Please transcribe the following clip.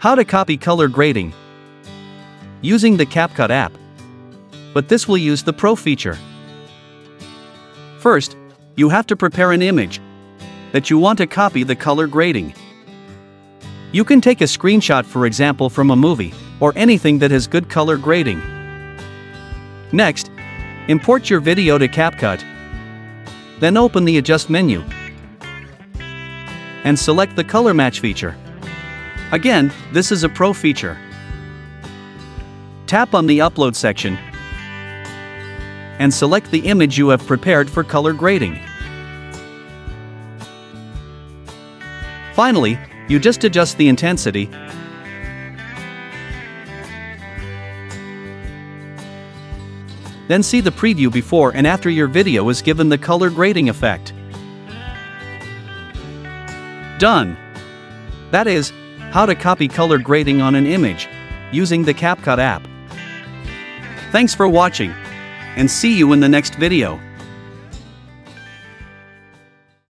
How to copy color grading using the CapCut app. But this will use the Pro feature. First, you have to prepare an image that you want to copy the color grading. You can take a screenshot, for example, from a movie or anything that has good color grading. Next, import your video to CapCut. Then open the Adjust menu and select the Color Match feature. Again, this is a Pro feature. Tap on the Upload section and select the image you have prepared for color grading. Finally, you just adjust the intensity . Then see the preview before and after your video is given the color grading effect. Done! That is, how to copy color grading on an image using the CapCut app. Thanks for watching, and see you in the next video.